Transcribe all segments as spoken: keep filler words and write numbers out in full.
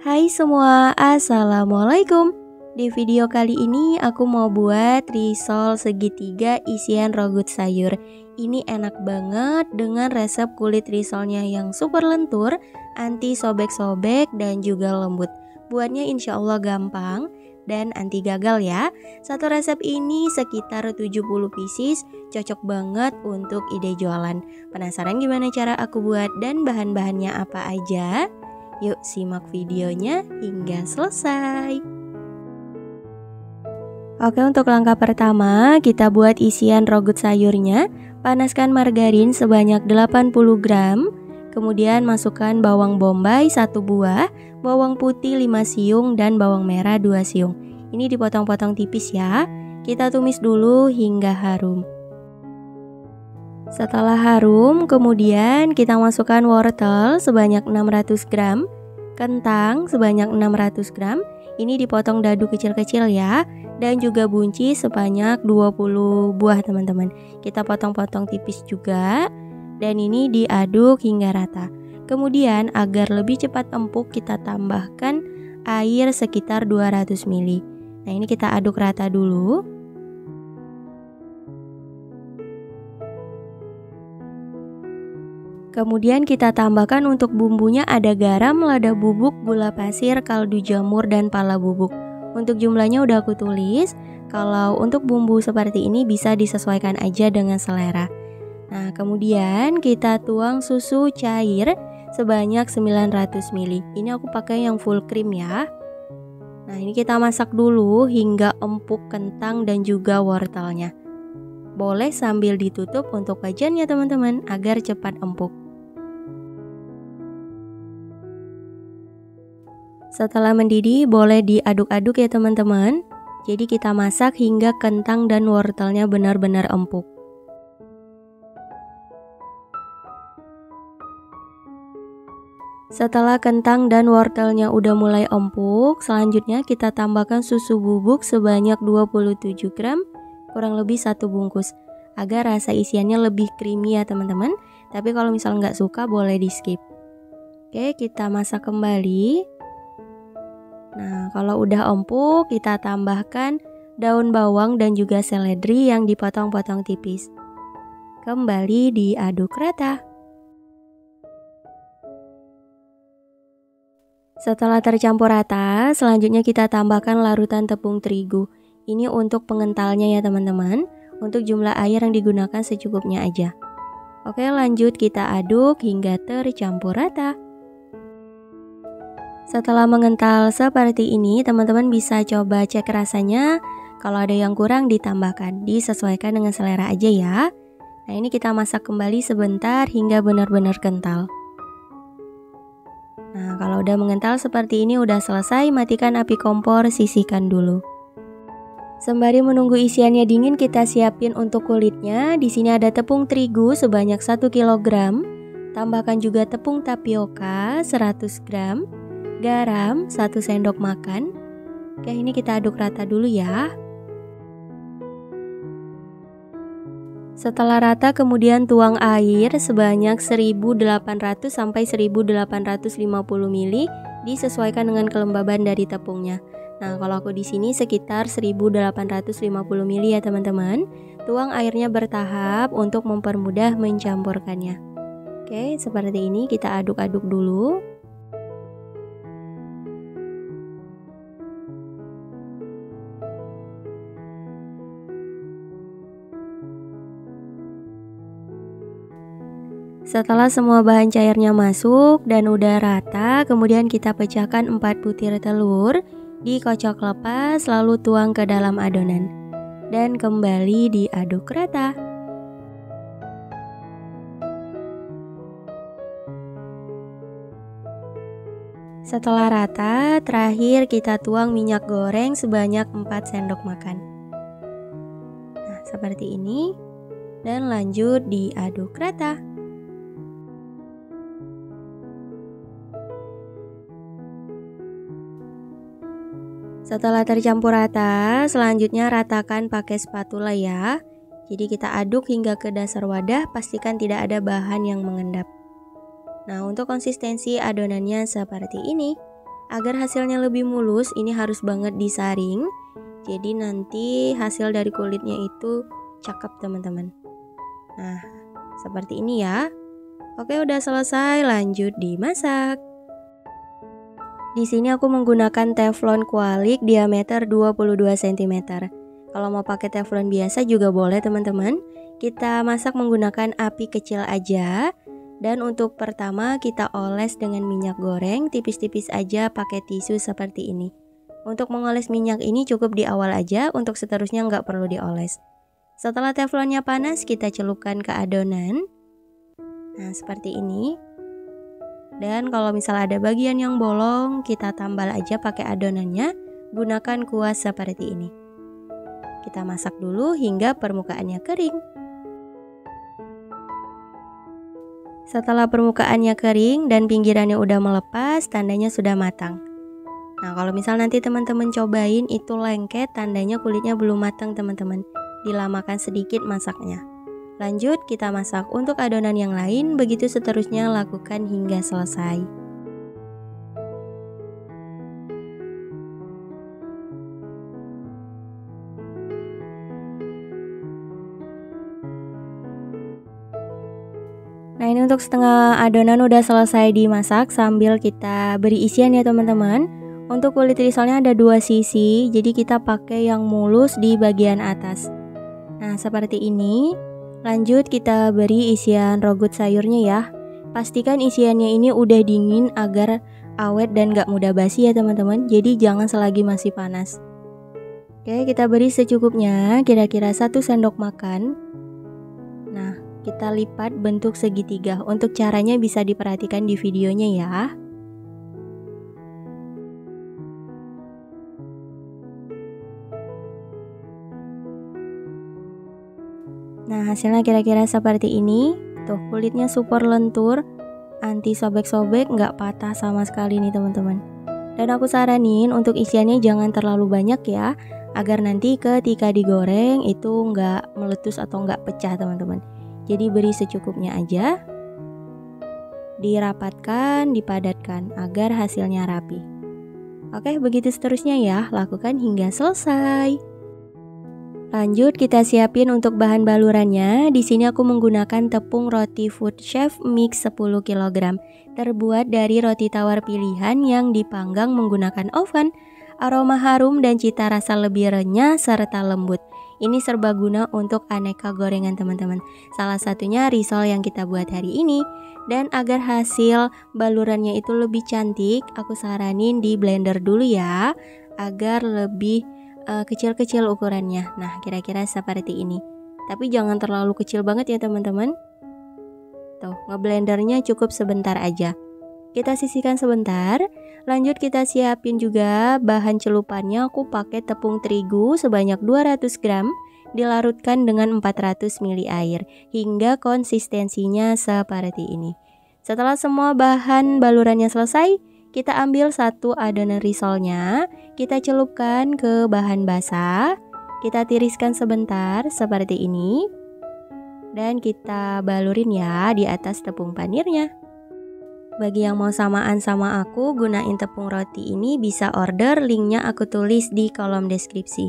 Hai semua, assalamualaikum. Di video kali ini aku mau buat risol segitiga isian ragout sayur. Ini enak banget dengan resep kulit risolnya yang super lentur, anti sobek-sobek dan juga lembut. Buatnya insya Allah gampang dan anti gagal ya. Satu resep ini sekitar tujuh puluh pieces, cocok banget untuk ide jualan. Penasaran gimana cara aku buat dan bahan-bahannya apa aja? Yuk simak videonya hingga selesai. Oke, untuk langkah pertama kita buat isian ragout sayurnya. Panaskan margarin sebanyak delapan puluh gram. Kemudian masukkan bawang bombay satu buah, bawang putih lima siung dan bawang merah dua siung. Ini dipotong-potong tipis ya. Kita tumis dulu hingga harum. Setelah harum, kemudian kita masukkan wortel sebanyak enam ratus gram, kentang sebanyak enam ratus gram, ini dipotong dadu kecil-kecil ya, dan juga bunci sebanyak dua puluh buah teman-teman. Kita potong-potong tipis juga, dan ini diaduk hingga rata. Kemudian agar lebih cepat empuk kita tambahkan air sekitar dua ratus mililiter. Nah, ini kita aduk rata dulu. Kemudian kita tambahkan untuk bumbunya ada garam, lada bubuk, gula pasir, kaldu jamur, dan pala bubuk. Untuk jumlahnya udah aku tulis. Kalau untuk bumbu seperti ini bisa disesuaikan aja dengan selera. Nah, kemudian kita tuang susu cair sebanyak sembilan ratus mililiter. Ini aku pakai yang full cream ya. Nah, ini kita masak dulu hingga empuk kentang dan juga wortelnya. Boleh sambil ditutup untuk wajannya teman-teman agar cepat empuk. Setelah mendidih boleh diaduk-aduk ya teman-teman. Jadi kita masak hingga kentang dan wortelnya benar-benar empuk. Setelah kentang dan wortelnya udah mulai empuk, selanjutnya kita tambahkan susu bubuk sebanyak dua puluh tujuh gram, kurang lebih satu bungkus, agar rasa isiannya lebih creamy ya teman-teman. Tapi kalau misal nggak suka boleh di skip. Oke, kita masak kembali. Nah, kalau udah empuk kita tambahkan daun bawang dan juga seledri yang dipotong-potong tipis. Kembali diaduk rata. Setelah tercampur rata, selanjutnya kita tambahkan larutan tepung terigu. Ini untuk pengentalnya ya teman-teman. Untuk jumlah air yang digunakan secukupnya aja. Oke, lanjut kita aduk hingga tercampur rata. Setelah mengental seperti ini teman-teman bisa coba cek rasanya. Kalau ada yang kurang ditambahkan, disesuaikan dengan selera aja ya. Nah, ini kita masak kembali sebentar hingga benar-benar kental. Nah, kalau udah mengental seperti ini udah selesai. Matikan api kompor, sisihkan dulu. Sembari menunggu isiannya dingin, kita siapin untuk kulitnya. Di sini ada tepung terigu sebanyak satu kilogram, tambahkan juga tepung tapioka seratus gram, garam satu sendok makan. Oke, ini kita aduk rata dulu ya. Setelah rata kemudian tuang air sebanyak seribu delapan ratus sampai seribu delapan ratus lima puluh mililiter, disesuaikan dengan kelembaban dari tepungnya. Nah, kalau aku di sini sekitar seribu delapan ratus lima puluh mililiter ya teman-teman. Tuang airnya bertahap untuk mempermudah mencampurkannya. Oke, seperti ini kita aduk-aduk dulu. Setelah semua bahan cairnya masuk dan udah rata, kemudian kita pecahkan empat butir telur. Dikocok lepas, lalu tuang ke dalam adonan dan kembali diaduk rata. Setelah rata, terakhir kita tuang minyak goreng sebanyak empat sendok makan. Nah, seperti ini. Dan lanjut diaduk rata. Setelah tercampur rata, selanjutnya ratakan pakai spatula ya. Jadi kita aduk hingga ke dasar wadah, pastikan tidak ada bahan yang mengendap. Nah, untuk konsistensi adonannya seperti ini. Agar hasilnya lebih mulus, ini harus banget disaring. Jadi nanti hasil dari kulitnya itu cakep, teman-teman. Nah, seperti ini ya. Oke, udah selesai, lanjut dimasak. Di sini aku menggunakan teflon kualik diameter dua puluh dua sentimeter. Kalau mau pakai teflon biasa juga boleh, teman-teman. Kita masak menggunakan api kecil aja. Dan untuk pertama kita oles dengan minyak goreng tipis-tipis aja pakai tisu seperti ini. Untuk mengoles minyak ini cukup di awal aja, untuk seterusnya nggak perlu dioles. Setelah teflonnya panas kita celupkan ke adonan. Nah, seperti ini. Dan kalau misal ada bagian yang bolong kita tambal aja pakai adonannya, gunakan kuas seperti ini. Kita masak dulu hingga permukaannya kering. Setelah permukaannya kering dan pinggirannya udah melepas, tandanya sudah matang. Nah, kalau misal nanti teman-teman cobain itu lengket, tandanya kulitnya belum matang, teman-teman. Dilamakan sedikit masaknya. Lanjut, kita masak untuk adonan yang lain, begitu seterusnya lakukan hingga selesai. Nah, ini untuk setengah adonan udah selesai dimasak sambil kita beri isian ya, teman-teman. Untuk kulit risolnya ada dua sisi, jadi kita pakai yang mulus di bagian atas. Nah, seperti ini. Lanjut kita beri isian rogut sayurnya ya. Pastikan isiannya ini udah dingin agar awet dan gak mudah basi ya, teman-teman. Jadi jangan selagi masih panas. Oke, kita beri secukupnya, kira-kira satu sendok makan. Nah, kita lipat bentuk segitiga. Untuk caranya bisa diperhatikan di videonya ya. Nah, hasilnya kira-kira seperti ini. Tuh, kulitnya super lentur, anti sobek-sobek, nggak patah sama sekali nih, teman-teman. Dan aku saranin untuk isiannya jangan terlalu banyak ya, agar nanti ketika digoreng itu nggak meletus atau nggak pecah, teman-teman. Jadi beri secukupnya aja, dirapatkan, dipadatkan agar hasilnya rapi. Oke, begitu seterusnya ya, lakukan hingga selesai. Lanjut kita siapin untuk bahan balurannya. Di sini aku menggunakan tepung roti Food Chef Mix sepuluh kilogram, terbuat dari roti tawar pilihan yang dipanggang menggunakan oven. Aroma harum dan cita rasa lebih renyah serta lembut. Ini serbaguna untuk aneka gorengan, teman-teman. Salah satunya risol yang kita buat hari ini. Dan agar hasil balurannya itu lebih cantik, aku saranin di blender dulu ya, agar lebih kecil-kecil uh, ukurannya. Nah, kira-kira seperti ini. Tapi jangan terlalu kecil banget ya, teman-teman. Tuh, ngeblendernya cukup sebentar aja. Kita sisihkan sebentar. Lanjut kita siapin juga bahan celupannya. Aku pakai tepung terigu sebanyak dua ratus gram, dilarutkan dengan empat ratus mililiter air hingga konsistensinya seperti ini. Setelah semua bahan balurannya selesai, kita ambil satu adonan risolnya, kita celupkan ke bahan basah, kita tiriskan sebentar seperti ini, dan kita balurin ya di atas tepung panirnya. Bagi yang mau samaan sama aku gunain tepung roti ini bisa order, linknya aku tulis di kolom deskripsi.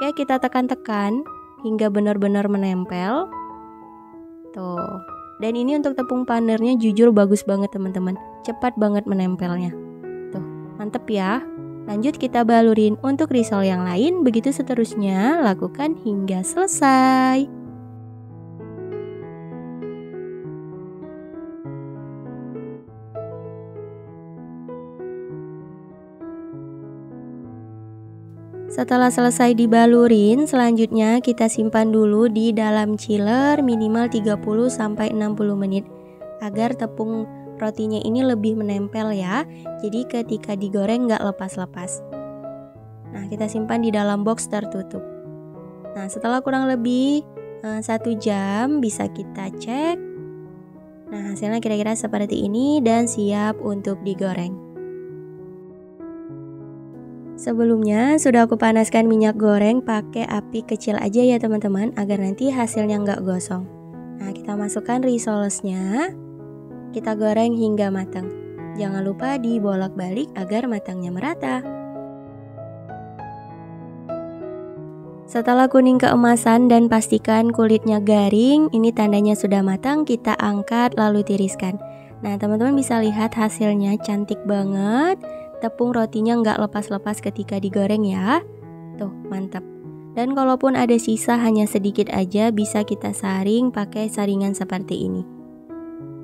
Oke, kita tekan-tekan hingga benar-benar menempel. Tuh. Dan ini untuk tepung panirnya jujur bagus banget, teman-teman. Cepat banget menempelnya. Tuh, mantep ya. Lanjut kita balurin untuk risol yang lain, begitu seterusnya lakukan hingga selesai. Setelah selesai dibalurin, selanjutnya kita simpan dulu di dalam chiller minimal tiga puluh sampai enam puluh menit agar tepung rotinya ini lebih menempel ya. Jadi ketika digoreng nggak lepas-lepas. Nah, kita simpan di dalam box tertutup. Nah, setelah kurang lebih satu jam bisa kita cek. Nah, hasilnya kira-kira seperti ini dan siap untuk digoreng. Sebelumnya sudah aku panaskan minyak goreng pakai api kecil aja ya, teman-teman, agar nanti hasilnya nggak gosong. Nah, kita masukkan risolesnya, kita goreng hingga matang. Jangan lupa dibolak-balik agar matangnya merata. Setelah kuning keemasan dan pastikan kulitnya garing, ini tandanya sudah matang, kita angkat lalu tiriskan. Nah, teman-teman bisa lihat hasilnya cantik banget. Tepung rotinya nggak lepas-lepas ketika digoreng ya. Tuh, mantap. Dan kalaupun ada sisa hanya sedikit aja, bisa kita saring pakai saringan seperti ini.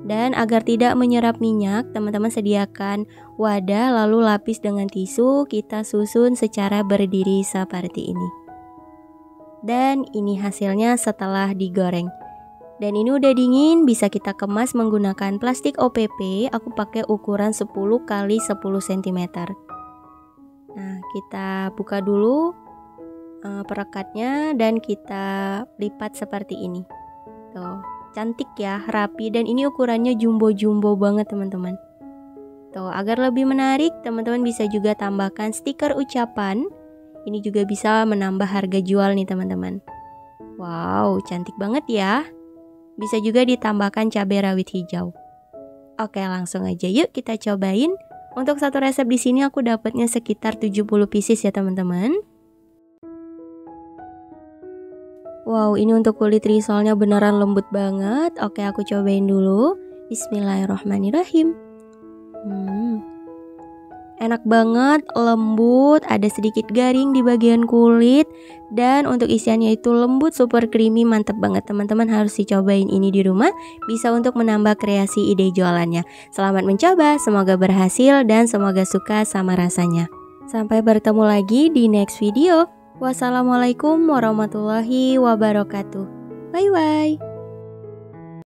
Dan agar tidak menyerap minyak, teman-teman sediakan wadah lalu lapis dengan tisu, kita susun secara berdiri seperti ini. Dan ini hasilnya setelah digoreng. Dan ini udah dingin, bisa kita kemas menggunakan plastik O P P. Aku pakai ukuran sepuluh kali sepuluh sentimeter. Nah, kita buka dulu uh, perekatnya dan kita lipat seperti ini. Tuh, cantik ya, rapi, dan ini ukurannya jumbo-jumbo banget, teman-teman. Tuh, agar lebih menarik, teman-teman bisa juga tambahkan stiker ucapan. Ini juga bisa menambah harga jual nih teman-teman. Wow, cantik banget ya. Bisa juga ditambahkan cabai rawit hijau. Oke, langsung aja yuk kita cobain. Untuk satu resep di sini aku dapatnya sekitar tujuh puluh pieces ya teman-teman. Wow, ini untuk kulit risolnya beneran lembut banget. Oke, aku cobain dulu. Bismillahirrahmanirrahim. Hmm. Enak banget, lembut, ada sedikit garing di bagian kulit. Dan untuk isiannya itu lembut, super creamy, mantep banget. Teman-teman harus dicobain ini di rumah, bisa untuk menambah kreasi ide jualannya. Selamat mencoba, semoga berhasil dan semoga suka sama rasanya. Sampai bertemu lagi di next video. Wassalamualaikum warahmatullahi wabarakatuh. Bye-bye.